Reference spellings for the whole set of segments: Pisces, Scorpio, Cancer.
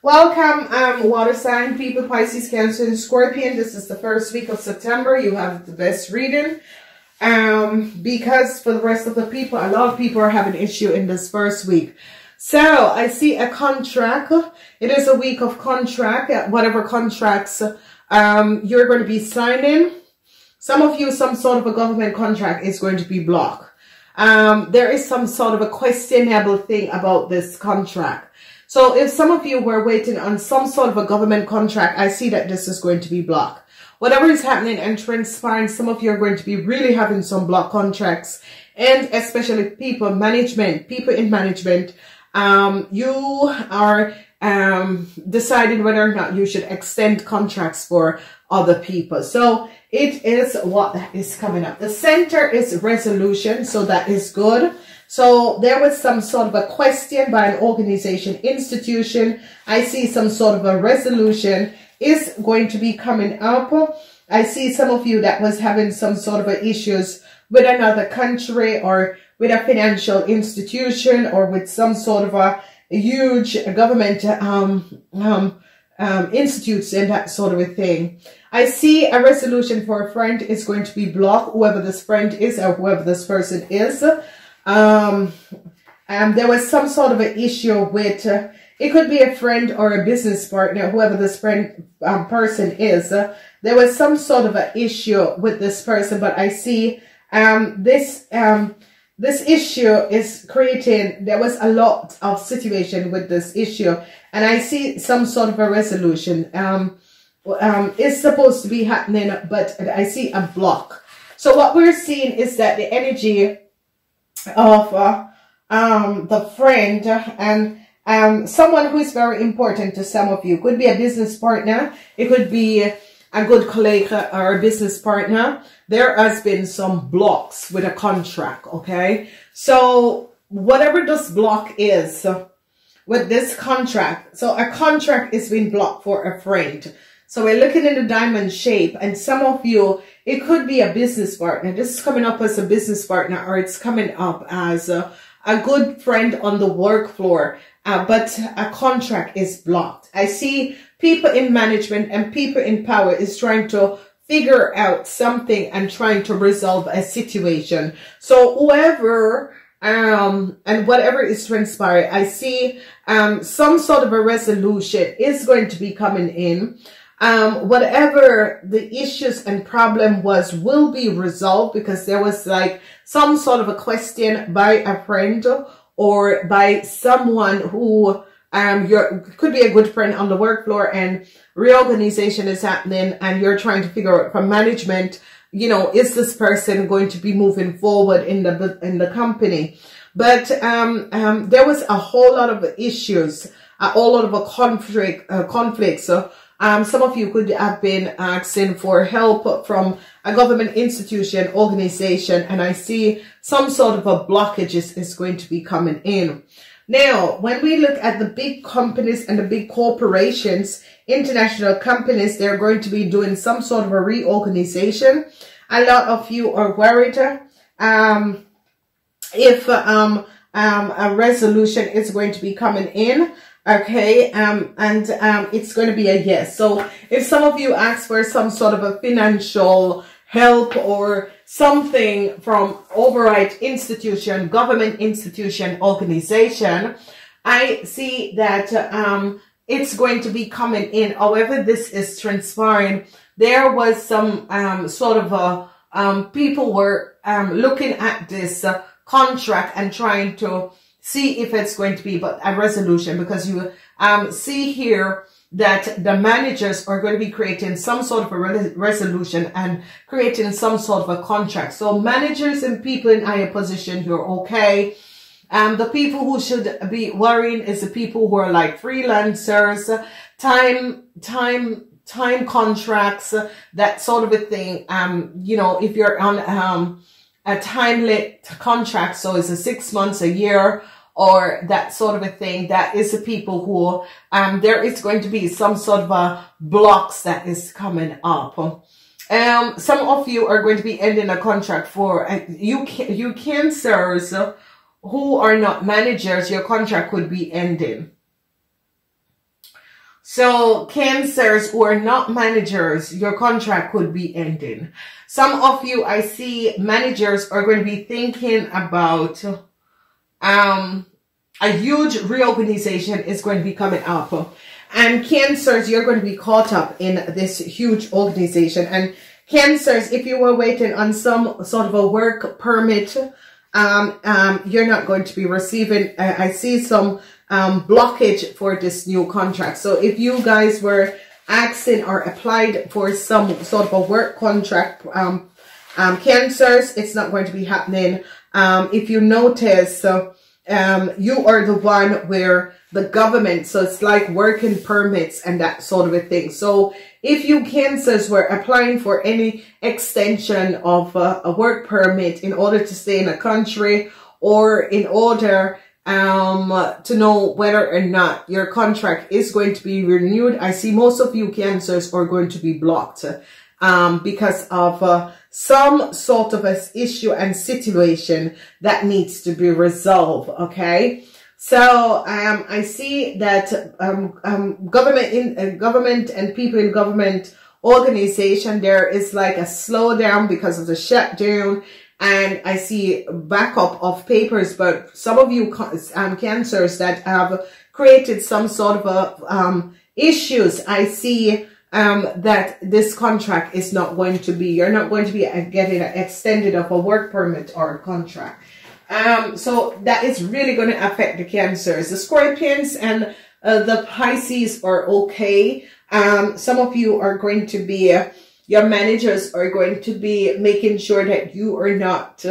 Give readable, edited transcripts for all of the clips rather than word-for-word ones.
Welcome, water sign people, Pisces, Cancer, and Scorpion. This is the first week of September. You have the best reading. Because for the rest of the people, a lot of people are having issue in this first week. So I see a contract. It is a week of contract, whatever contracts you're going to be signing. Some of you, some sort of a government contract is going to be blocked. There is some sort of a questionable thing about this contract. So if some of you were waiting on some sort of a government contract, I see that this is going to be blocked. Whatever is happening and transpiring, some of you are going to be really having some blocked contracts, and especially people, management, people in management. You are deciding whether or not you should extend contracts for other people. So it is what is coming up. The center is resolution, so that is good. So there was some sort of a question by an organization, institution. I see some sort of a resolution is going to be coming up. I see some of you that was having some sort of issues with another country or with a financial institution or with some sort of a huge government institutes and that sort of a thing. I see a resolution for a friend is going to be blocked, whoever this friend is or whoever this person is. There was some sort of an issue with, it could be a friend or a business partner, whoever this friend, person is. There was some sort of an issue with this person, but I see, this issue is creating, there was a lot of situation with this issue, and I see some sort of a resolution, is supposed to be happening, but I see a block. So what we're seeing is that the energy of the friend and someone who is very important to some of you, could be a business partner, it could be a good colleague or a business partner. There has been some blocks with a contract, okay? So whatever this block is with this contract, so a contract is being blocked for a friend. So we're looking in the diamond shape, and some of you, it could be a business partner. This is coming up as a business partner, or it's coming up as a good friend on the work floor, but a contract is blocked. I see people in management and people in power is trying to figure out something and trying to resolve a situation. So whoever and whatever is transpiring, I see some sort of a resolution is going to be coming in. Whatever the issues and problem was will be resolved, because there was like some sort of a question by a friend or by someone who could be a good friend on the work floor, and reorganization is happening, and you're trying to figure out from management, you know, is this person going to be moving forward in the company? But there was a whole lot of issues, a whole lot of a conflict. So some of you could have been asking for help from a government institution, organization, and I see some sort of a blockage is going to be coming in. Now, when we look at the big companies and the big corporations, international companies, they're going to be doing some sort of a reorganization. A lot of you are worried if a resolution is going to be coming in. Okay, it's going to be a yes. So if some of you ask for some sort of a financial help or something from overright institution, government institution, organization, I see that it's going to be coming in. However this is transpiring, there was some sort of a people were looking at this contract and trying to see if it's going to be but a resolution, because you see here that the managers are going to be creating some sort of a resolution and creating some sort of a contract. So managers and people in higher position, you're okay. The people who should be worrying is the people who are like freelancers, time contracts, that sort of a thing. You know, if you're on a time-lit contract, so it's a 6 months, a year, or that sort of a thing, that is the people who, there is going to be some sort of a blocks that is coming up. Some of you are going to be ending a contract for, you Cancers who are not managers, your contract could be ending. So Cancers who are not managers, your contract could be ending. Some of you, I see managers are going to be thinking about a huge reorganization is going to be coming up. And Cancers, you're going to be caught up in this huge organization. And Cancers, if you were waiting on some sort of a work permit, you're not going to be receiving. I see some blockage for this new contract. So if you guys were asking or applied for some sort of a work contract, Cancers, it's not going to be happening. If you notice, you are the one where the government, so it's like working permits and that sort of a thing. So if you Cancers were applying for any extension of a work permit in order to stay in a country, or in order to know whether or not your contract is going to be renewed, I see most of you Cancers are going to be blocked because of some sort of an issue and situation that needs to be resolved, okay? So I see that government in government and people in government organization, there is like a slowdown because of the shutdown, and I see backup of papers. But some of you Cancers that have created some sort of issues, I see that this contract is not going to be, you're not going to be getting extended of a work permit or a contract. So that is really going to affect the Cancers. The Scorpions and the Pisces are okay. Some of you are going to be, your managers are going to be making sure that you are not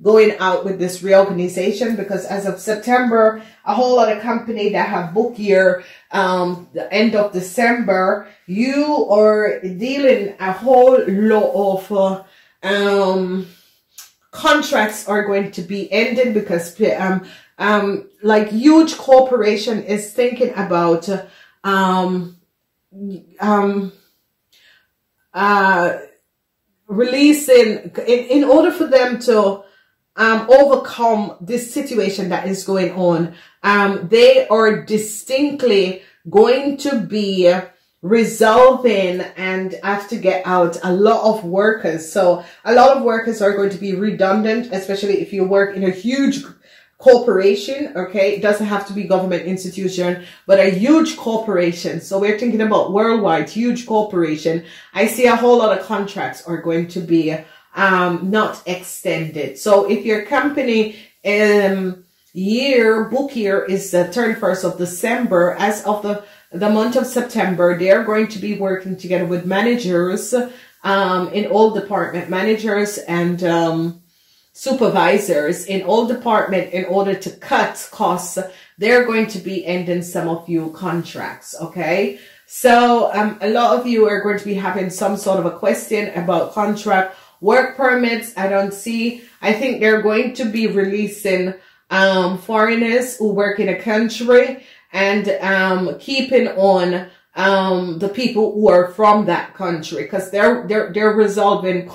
going out with this reorganization, because as of September, a whole lot of company that have book year, the end of December, you are dealing a whole lot of, contracts are going to be ending, because like huge corporation is thinking about releasing in order for them to overcome this situation that is going on. They are distinctly going to be resolving and have to get out a lot of workers. So a lot of workers are going to be redundant, especially if you work in a huge corporation, okay? It doesn't have to be government institution, but a huge corporation. So we're thinking about worldwide, huge corporation. I see a whole lot of contracts are going to be not extended. So if your company book year is the 31st of December, as of the month of September, they are going to be working together with managers in all department, managers and supervisors in all department, in order to cut costs. They're going to be ending some of you contracts, okay? So a lot of you are going to be having some sort of a question about contract, work permits. I think they're going to be releasing foreigners who work in a country, and keeping on the people who are from that country, because they're resolving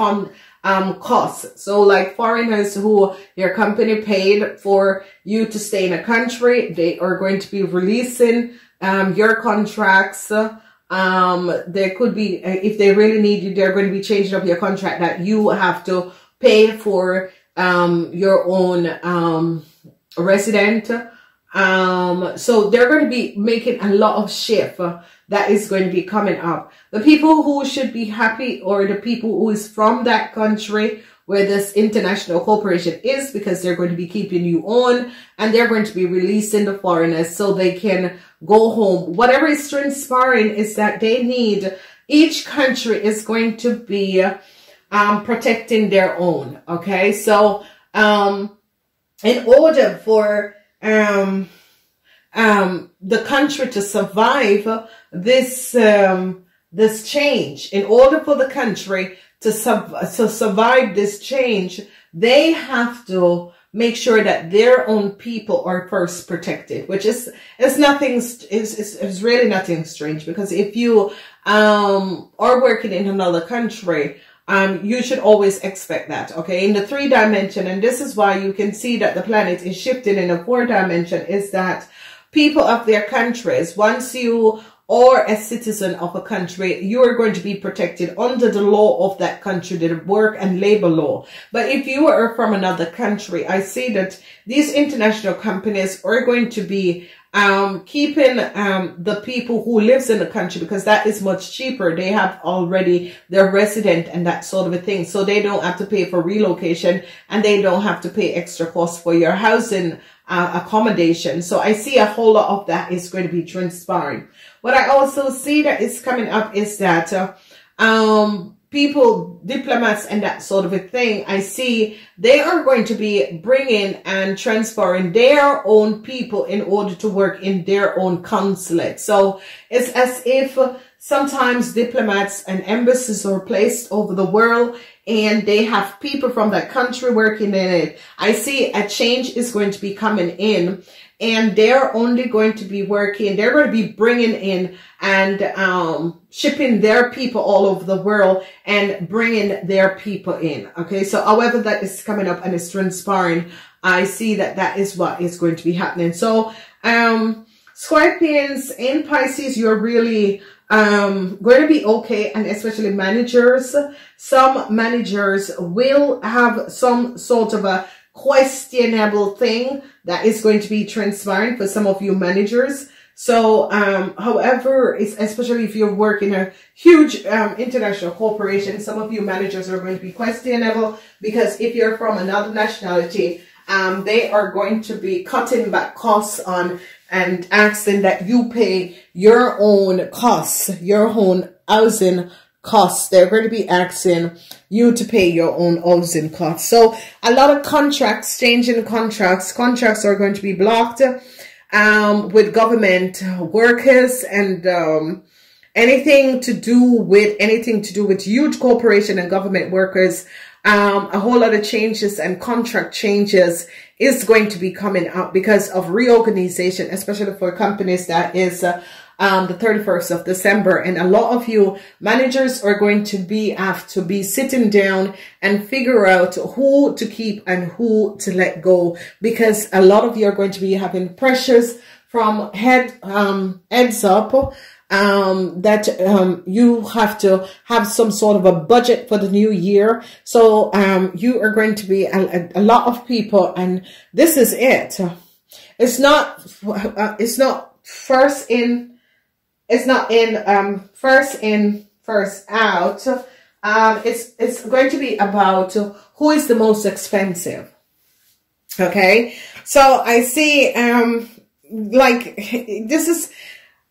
costs. So like foreigners who your company paid for you to stay in a country, they are going to be releasing your contracts. There could be, if they really need you, they're going to be changing up your contract that you have to pay for your own resident. So they're going to be making a lot of shift that is going to be coming up. The people who should be happy, or the people who is from that country where this international corporation is, because they're going to be keeping you on, and they're going to be releasing the foreigners so they can go home. Whatever is transpiring is that they need, each country is going to be protecting their own. Okay. So in order for the country to survive this this change, in order for the country to survive this change, they have to make sure that their own people are first protected, which is it's really nothing strange, because if you are working in another country, you should always expect that, okay? In the 3D, and this is why you can see that the planet is shifting in the 4D, is that people of their countries, once you or a citizen of a country, you are going to be protected under the law of that country, the work and labor law. But if you are from another country, I see that these international companies are going to be keeping the people who lives in the country, because that is much cheaper. They have already their resident and that sort of a thing, so they don't have to pay for relocation, and they don't have to pay extra costs for your housing accommodation. So I see a whole lot of that is going to be transpiring. What I also see that is coming up is that people, diplomats and that sort of a thing, I see they are going to be bringing and transferring their own people in order to work in their own consulate. So it's as if sometimes diplomats and embassies are placed over the world, and they have people from that country working in it. I see a change is going to be coming in, and they're only going to be working, they're going to be bringing in and shipping their people all over the world and bringing their people in. Okay, so however that is coming up and it's transpiring, I see that that is what is going to be happening. So Scorpions and Pisces, you're really going to be okay, and especially managers. Some managers will have some sort of a questionable thing that is going to be transpiring for some of you managers. So however, it's especially if you work in a huge international corporation, some of you managers are going to be questionable, because if you're from another nationality, they are going to be cutting back costs on and asking that you pay your own costs, your own housing costs. They're going to be asking you to pay your own housing costs. So a lot of contracts, changing contracts. Contracts are going to be blocked with government workers, and anything to do with huge corporation and government workers. A whole lot of changes and contract changes is going to be coming up because of reorganization, especially for companies. That is the 31st of December, and a lot of you managers are going to have to be sitting down and figure out who to keep and who to let go, because a lot of you are going to be having pressures from heads up. You have to have some sort of a budget for the new year. So you are going to be a lot of people, and this is it. It's not first in, first out. It's going to be about who is the most expensive. Okay, so I see like this is.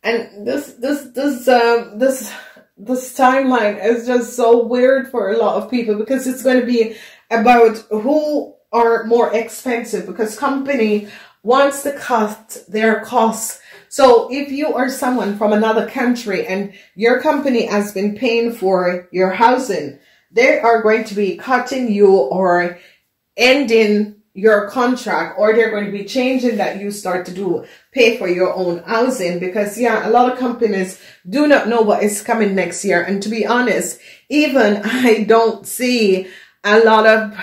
And this timeline is just so weird for a lot of people, because it's going to be about who are more expensive, because company wants to cut their costs. So if you are someone from another country and your company has been paying for your housing, they are going to be cutting you or ending your contract, or they're going to be changing that you start to pay for your own housing, because yeah, a lot of companies do not know what is coming next year. And to be honest, even I don't see a lot of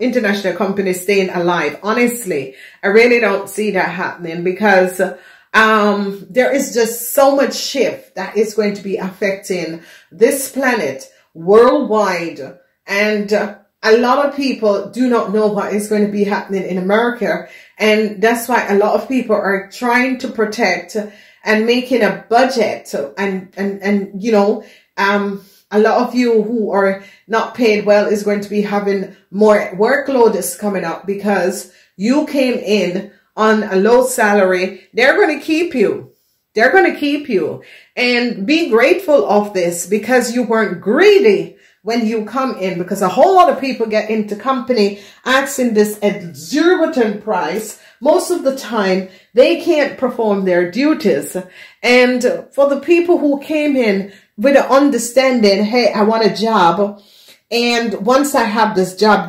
international companies staying alive. Honestly, I really don't see that happening, because there is just so much shift that is going to be affecting this planet worldwide, and a lot of people do not know what is going to be happening in America. And that's why a lot of people are trying to protect and making a budget. And you know, a lot of you who are not paid well is going to be having more workloads coming up, because you came in on a low salary. They're going to keep you. They're going to keep you, and be grateful of this, because you weren't greedy when you come in, because a whole lot of people get into company asking this exorbitant price. Most of the time they can't perform their duties. And for the people who came in with an understanding, hey, I want a job, and once I have this job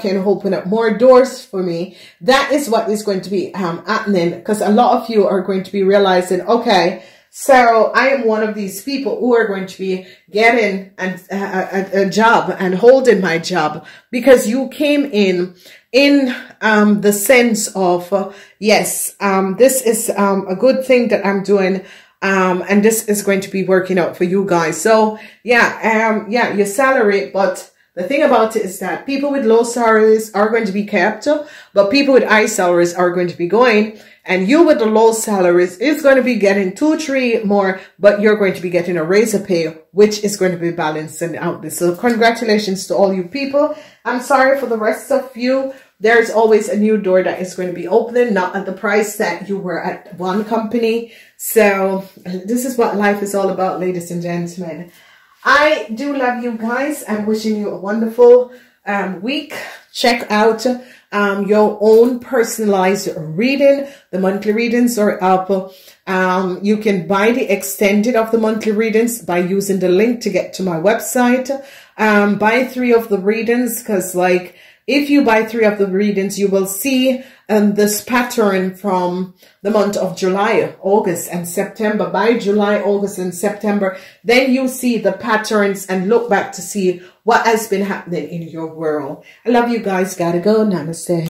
can open up more doors for me. That is what is going to be happening, because a lot of you are going to be realizing, okay, so I am one of these people who are going to be getting a job and holding my job, because you came in the sense of, yes, this is a good thing that I'm doing. And this is going to be working out for you guys. So yeah, yeah, your salary, but the thing about it is that people with low salaries are going to be kept, but people with high salaries are going to be going. And you with the low salaries is going to be getting 2-3 more, but you're going to be getting a raise of pay, which is going to be balancing out this. So congratulations to all you people. I'm sorry for the rest of you. There's always a new door that is going to be opening, not at the price that you were at one company. So this is what life is all about, ladies and gentlemen. I do love you guys. I'm wishing you a wonderful week. Check out your own personalized reading. The monthly readings are up. You can buy the extended of the monthly readings by using the link to get to my website. Buy 3 of the readings, because like if you buy 3 of the readings, you will see this pattern from the month of July, August, and September. By July, August, and September, then you see the patterns and look back to see what has been happening in your world. I love you guys. Gotta go. Namaste.